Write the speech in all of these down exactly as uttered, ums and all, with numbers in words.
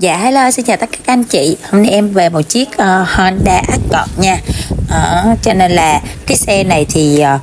Dạ hello, xin chào tất cả các anh chị. Hôm nay em về một chiếc uh, Honda Accord nha. Ờ, cho nên là cái xe này thì uh,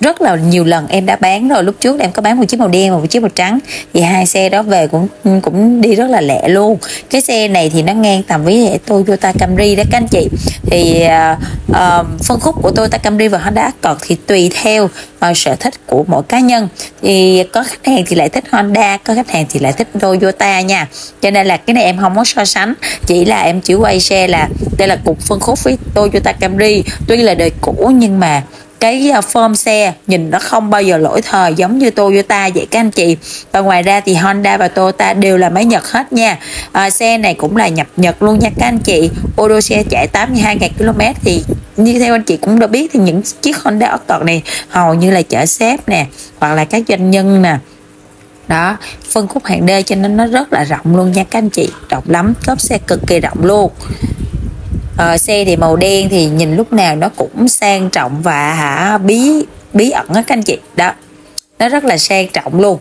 rất là nhiều lần em đã bán rồi. Lúc trước em có bán một chiếc màu đen và một chiếc màu trắng. Thì hai xe đó về cũng cũng đi rất là lẹ luôn. Cái xe này thì nó ngang tầm với hệ Toyota Camry đó các anh chị. Thì uh, uh, phân khúc của Toyota Camry và Honda Accord thì tùy theo uh, sở thích của mỗi cá nhân. Thì có khách hàng thì lại thích Honda, có khách hàng thì lại thích Toyota nha. Cho nên là cái này em không có so sánh, chỉ là em chỉ quay xe là đây là cục phân khúc với Toyota Camry. Tuy là đời cũ nhưng mà cái form xe nhìn nó không bao giờ lỗi thời giống như Toyota vậy các anh chị. Và ngoài ra thì Honda và Toyota đều là máy Nhật hết nha. À, xe này cũng là nhập Nhật luôn nha các anh chị. Ô đô xe chạy tám mươi hai nghìn ki lô mét thì như theo anh chị cũng đã biết thì những chiếc Honda Accord này hầu như là chở sếp nè, hoặc là các doanh nhân nè. Đó, phân khúc hạng D cho nên nó rất là rộng luôn nha các anh chị. Rộng lắm, cốp xe cực kỳ rộng luôn. Ờ, xe thì màu đen thì nhìn lúc nào nó cũng sang trọng và hả bí bí ẩn á các anh chị. Đó, nó rất là sang trọng luôn.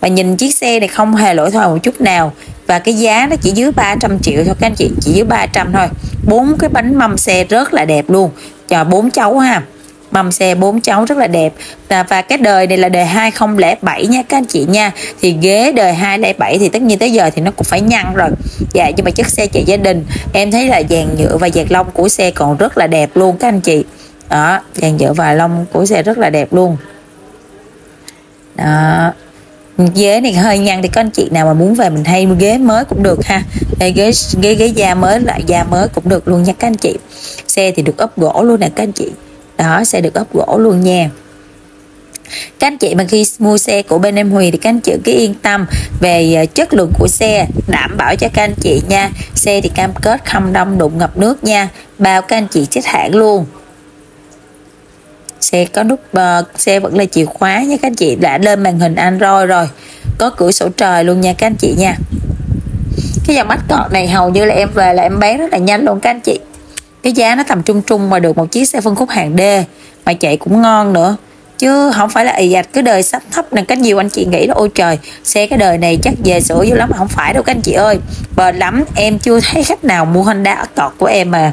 Và nhìn chiếc xe này không hề lỗi thời một chút nào. Và cái giá nó chỉ dưới ba trăm triệu thôi các anh chị, chỉ dưới ba trăm thôi. Bốn cái bánh mâm xe rất là đẹp luôn cho bốn cháu ha. Mâm xe bốn cháu rất là đẹp. Và cái đời này là đời hai không không bảy nha các anh chị nha. Thì ghế đời hai không không bảy thì tất nhiên tới giờ thì nó cũng phải nhăn rồi. Dạ, nhưng mà chiếc xe chạy gia đình em thấy là dàn nhựa và dàn lông của xe còn rất là đẹp luôn các anh chị. Đó, dàn nhựa và lông của xe rất là đẹp luôn. Đó, ghế này hơi nhăn thì các anh chị nào mà muốn về mình thay ghế mới cũng được ha. Đây, ghế ghế ghế da mới, lại da mới cũng được luôn nha các anh chị. Xe thì được ốp gỗ luôn nè các anh chị. Đó, xe được ốp gỗ luôn nha. Các anh chị mà khi mua xe của bên em Huyền thì các anh chị cứ yên tâm về chất lượng của xe, đảm bảo cho các anh chị nha. Xe thì cam kết không đâm đụng ngập nước nha, bao các anh chị trích hãng luôn. Xe có nút uh, xe vẫn là chìa khóa nha các anh chị, đã lên màn hình Android rồi, có cửa sổ trời luôn nha các anh chị nha. Cái dòng Accord này hầu như là em về là em bán rất là nhanh luôn các anh chị. Cái giá nó tầm trung trung mà được một chiếc xe phân khúc hạng D mà chạy cũng ngon nữa, chứ không phải là ì ạch cái đời sách thấp này. Cách nhiều anh chị nghĩ là ôi trời, xe cái đời này chắc về sửa dữ lắm, mà không phải đâu các anh chị ơi. Bền lắm, em chưa thấy khách nào mua Honda Accord của em mà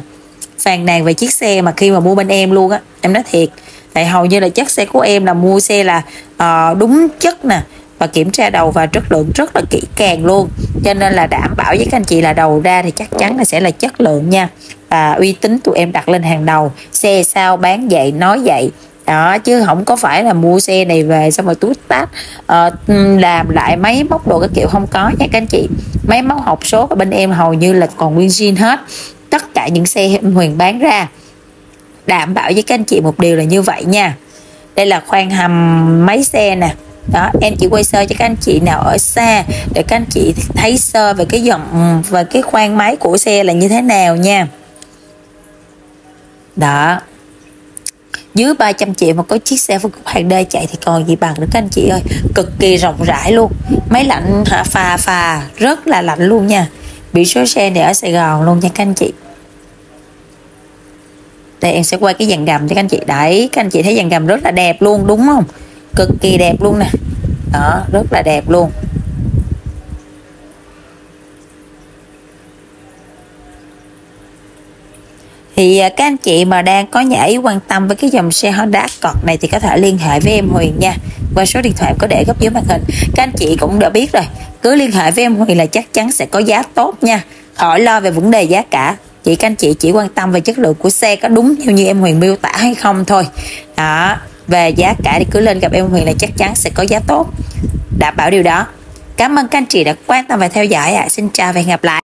phàn nàn về chiếc xe mà khi mà mua bên em luôn á. Em nói thiệt, tại hầu như là chất xe của em là mua xe là uh, đúng chất nè, và kiểm tra đầu và chất lượng rất là kỹ càng luôn. Cho nên là đảm bảo với các anh chị là đầu ra thì chắc chắn là sẽ là chất lượng nha. Và uy tín tụi em đặt lên hàng đầu. Xe sao bán vậy, nói vậy. Đó, chứ không có phải là mua xe này về xong rồi túi tát uh, làm lại máy móc đồ cái kiểu, không có nha các anh chị. Máy móc hộp số ở bên em hầu như là còn nguyên zin hết. Tất cả những xe em Huyền bán ra đảm bảo với các anh chị một điều là như vậy nha. Đây là khoang hầm máy xe nè. Đó, em chỉ quay sơ cho các anh chị nào ở xa để các anh chị thấy sơ về cái dòng và cái khoang máy của xe là như thế nào nha. Đó, dưới ba trăm triệu mà có chiếc xe phân khúc hạng D chạy thì còn gì bằng nữa các anh chị ơi. Cực kỳ rộng rãi luôn. Máy lạnh hả, phà phà rất là lạnh luôn nha. Biển số xe này ở Sài Gòn luôn nha các anh chị. Đây em sẽ quay cái dàn gầm cho các anh chị. Đấy, các anh chị thấy dàn gầm rất là đẹp luôn đúng không? Cực kỳ đẹp luôn nè. Đó, rất là đẹp luôn. Thì các anh chị mà đang có nhà ý quan tâm với cái dòng xe Honda Accord này thì có thể liên hệ với em Huyền nha, qua số điện thoại có để góc dưới màn hình. Các anh chị cũng đã biết rồi, cứ liên hệ với em Huyền là chắc chắn sẽ có giá tốt nha, khỏi lo về vấn đề giá cả. Chị các anh chị chỉ quan tâm về chất lượng của xe có đúng theo như em Huyền miêu tả hay không thôi. Đó, về giá cả thì cứ lên gặp em Huyền là chắc chắn sẽ có giá tốt, đảm bảo điều đó. Cảm ơn các anh chị đã quan tâm và theo dõi ạ. À, xin chào và hẹn gặp lại.